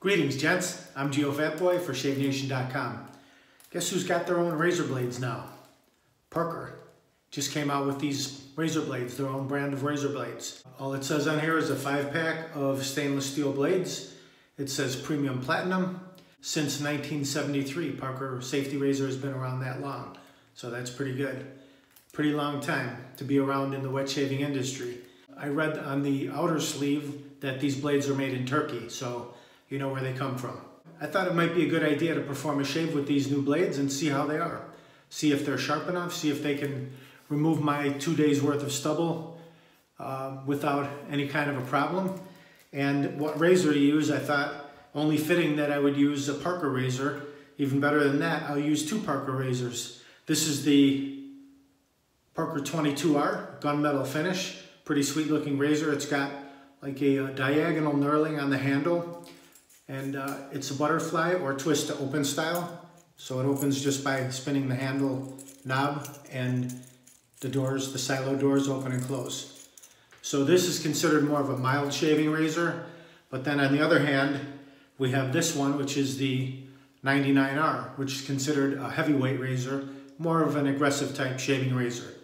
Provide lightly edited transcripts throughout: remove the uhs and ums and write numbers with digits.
Greetings, gents. I'm Geofatboy for ShaveNation.com. Guess who's got their own razor blades now? Parker just came out with these razor blades, their own brand of razor blades. All it says on here is a 5-pack of stainless steel blades. It says premium platinum. Since 1973, Parker Safety Razor has been around that long. So that's pretty good. Pretty long time to be around in the wet shaving industry. I read on the outer sleeve that these blades are made in Turkey, so you know where they come from. I thought it might be a good idea to perform a shave with these new blades and see how they are. See if they're sharp enough, see if they can remove my 2 days worth of stubble without any kind of a problem. And what razor to use, I thought only fitting that I would use a Parker razor. Even better than that, I'll use two Parker razors. This is the Parker 22R gunmetal finish. Pretty sweet looking razor. It's got like a diagonal knurling on the handle. And it's a butterfly or twist to open style. So it opens just by spinning the handle knob, and the doors, the silo doors, open and close. So this is considered more of a mild shaving razor. But then on the other hand, we have this one, which is the 99R, which is considered a heavyweight razor, more of an aggressive type shaving razor.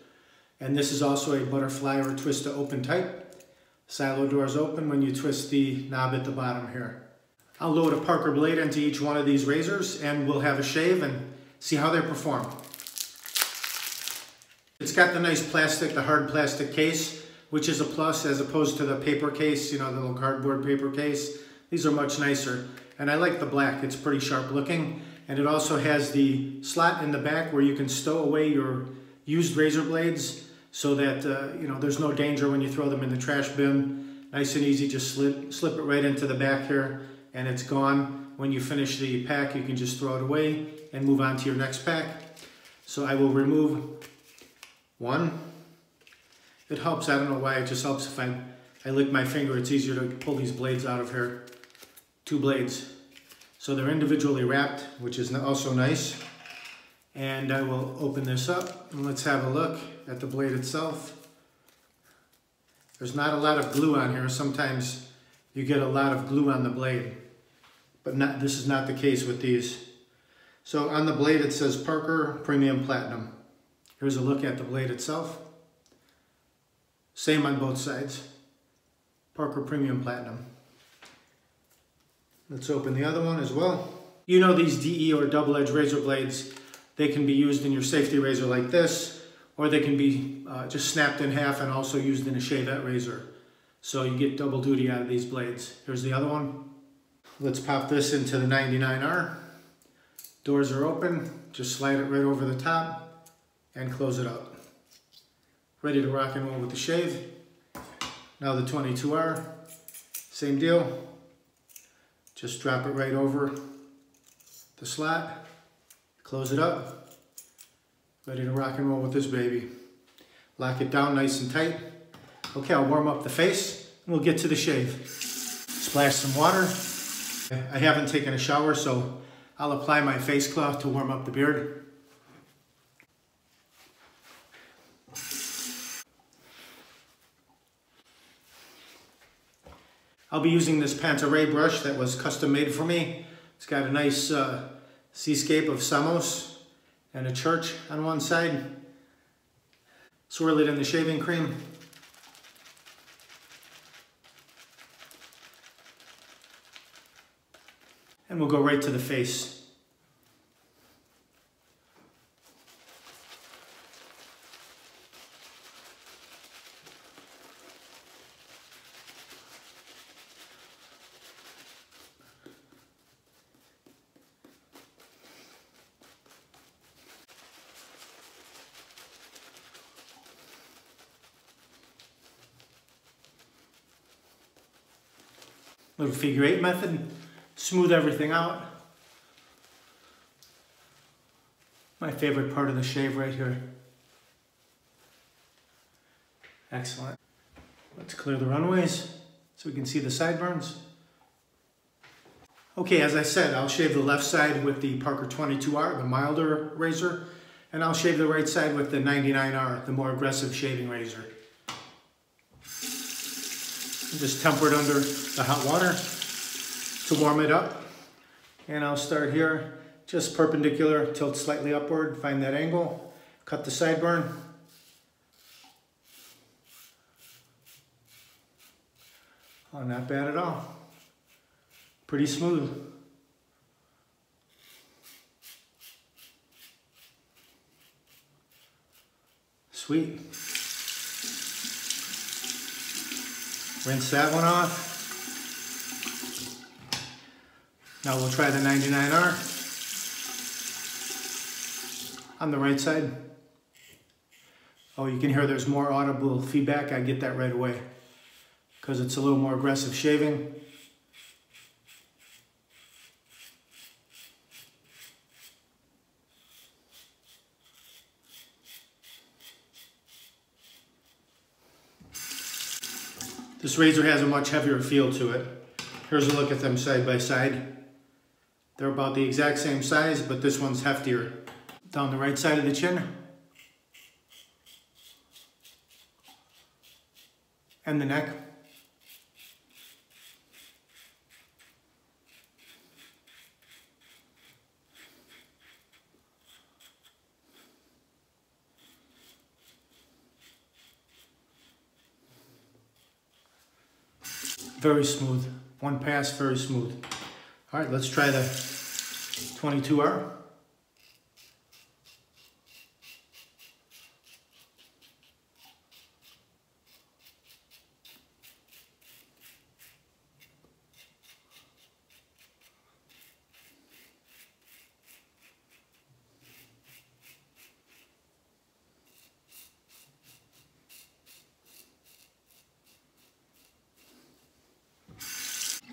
And this is also a butterfly or twist to open type. Silo doors open when you twist the knob at the bottom here. I'll load a Parker blade into each one of these razors and we'll have a shave and see how they perform. It's got the nice plastic, the hard plastic case, which is a plus as opposed to the paper case, you know, the little cardboard paper case. These are much nicer. And I like the black, it's pretty sharp looking. And it also has the slot in the back where you can stow away your used razor blades so that, you know, there's no danger when you throw them in the trash bin. Nice and easy, just slip it right into the back here. And it's gone. When you finish the pack, you can just throw it away and move on to your next pack. So I will remove one. It helps, I don't know why, it just helps if I lick my finger, it's easier to pull these blades out of here. Two blades. So they're individually wrapped, which is also nice. And I will open this up and let's have a look at the blade itself. There's not a lot of glue on here. Sometimes you get a lot of glue on the blade. But this is not the case with these. So on the blade it says Parker Premium Platinum. Here's a look at the blade itself. Same on both sides. Parker Premium Platinum. Let's open the other one as well. You know these DE or double-edged razor blades, they can be used in your safety razor like this, or they can be just snapped in half and also used in a shavette razor. So you get double duty out of these blades. Here's the other one. Let's pop this into the 99R. Doors are open, just slide it right over the top and close it up. Ready to rock and roll with the shave. Now the 22R, same deal. Just drop it right over the slot, close it up. Ready to rock and roll with this baby. Lock it down nice and tight. Okay, I'll warm up the face and we'll get to the shave. Splash some water. I haven't taken a shower, so I'll apply my face cloth to warm up the beard. I'll be using this Pantoray brush that was custom made for me. It's got a nice seascape of Samos and a church on one side. Swirl it in the shaving cream. And we'll go right to the face. Little figure eight method. Smooth everything out. My favorite part of the shave right here. Excellent. Let's clear the runways so we can see the sideburns. Okay, as I said, I'll shave the left side with the Parker 22R, the milder razor, and I'll shave the right side with the 99R, the more aggressive shaving razor. Just temper it under the hot water. to warm it up. And I'll start here, just perpendicular, tilt slightly upward, find that angle, cut the sideburn. Oh, not bad at all. Pretty smooth. Sweet. Rinse that one off. Now we'll try the 99R on the right side. Oh, you can hear there's more audible feedback. I get that right away because it's a little more aggressive shaving. This razor has a much heavier feel to it. Here's a look at them side by side. They're about the exact same size, but this one's heftier. Down the right side of the chin. And the neck. Very smooth. One pass, very smooth. All right, let's try the 22R.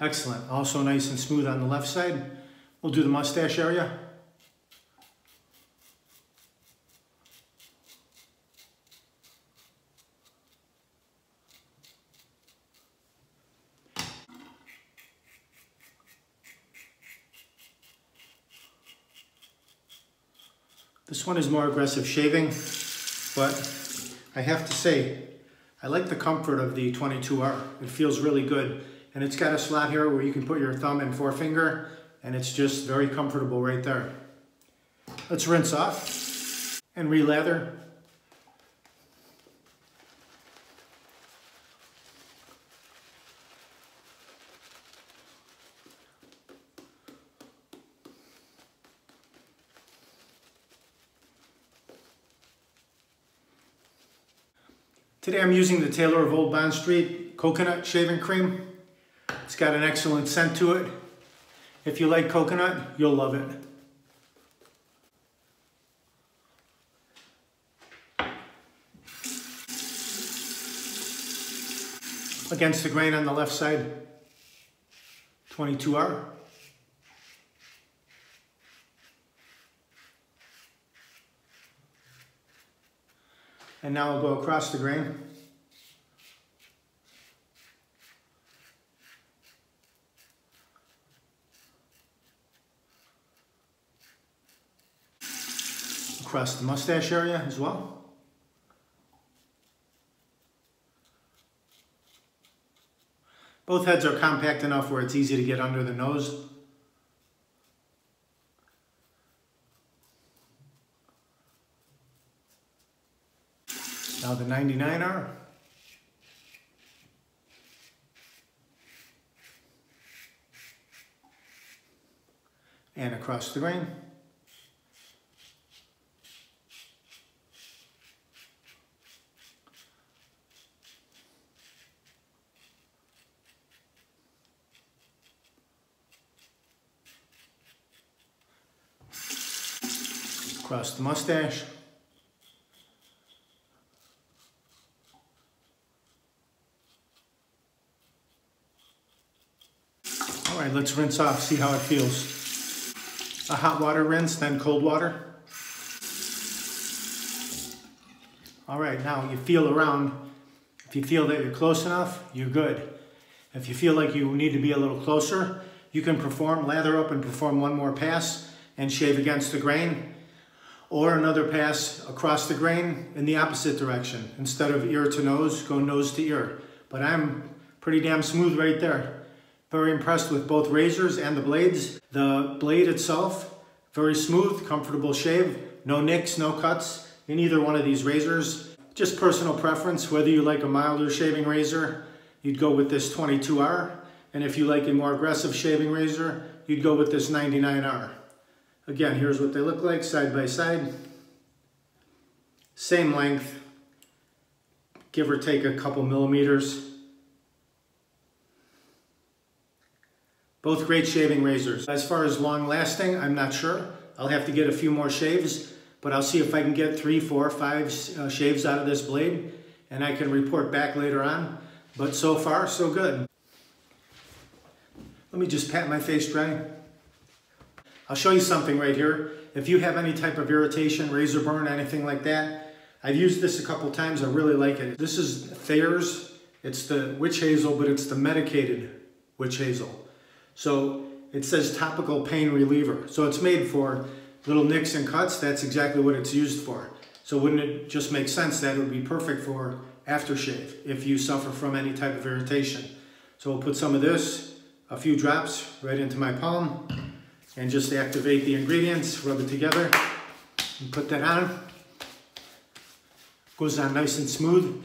Excellent. Also nice and smooth on the left side. We'll do the mustache area. This one is more aggressive shaving, but I have to say, I like the comfort of the 22R. It feels really good. And it's got a slot here where you can put your thumb and forefinger, and it's just very comfortable right there. Let's rinse off and re-lather. Today I'm using the Taylor of Old Bond Street Coconut Shaving Cream. It's got an excellent scent to it. If you like coconut, you'll love it. Against the grain on the left side, 22R. And now I'll go across the grain. Across the mustache area as well. Both heads are compact enough where it's easy to get under the nose. Now the 99R. And across the grain. Across the mustache. All right, let's rinse off, see how it feels. A hot water rinse, then cold water. All right, now you feel around. If you feel that you're close enough, you're good. If you feel like you need to be a little closer, you can lather up and perform one more pass and shave against the grain. Or another pass across the grain in the opposite direction. Instead of ear to nose, go nose to ear. But I'm pretty damn smooth right there. Very impressed with both razors and the blades. The blade itself, very smooth, comfortable shave, no nicks, no cuts in either one of these razors. Just personal preference, whether you like a milder shaving razor, you'd go with this 22R, and if you like a more aggressive shaving razor, you'd go with this 99R. Again, here's what they look like side by side. Same length, give or take a couple millimeters. Both great shaving razors. As far as long lasting, I'm not sure. I'll have to get a few more shaves, but I'll see if I can get 3, 4, 5 shaves out of this blade, and I can report back later on. But so far, so good. Let me just pat my face dry. I'll show you something right here. If you have any type of irritation, razor burn, anything like that, I've used this a couple times. I really like it. This is Thayer's. It's the Witch Hazel, but it's the medicated Witch Hazel. So it says topical pain reliever. So it's made for little nicks and cuts. That's exactly what it's used for. So wouldn't it just make sense that it would be perfect for aftershave if you suffer from any type of irritation? So we'll put some of this, a few drops, right into my palm and just activate the ingredients, rub it together and put that on. Goes on nice and smooth.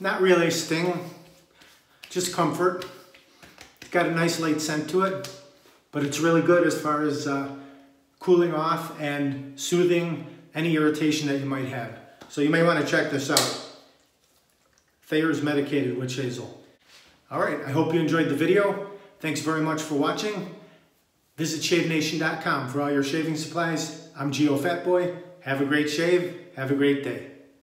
Not really a sting, just comfort. Got a nice light scent to it, but it's really good as far as cooling off and soothing any irritation that you might have. So you may want to check this out. Thayer's Medicated Witch Hazel. All right, I hope you enjoyed the video. Thanks very much for watching. Visit ShaveNation.com for all your shaving supplies. I'm Geofatboy. Have a great shave. Have a great day.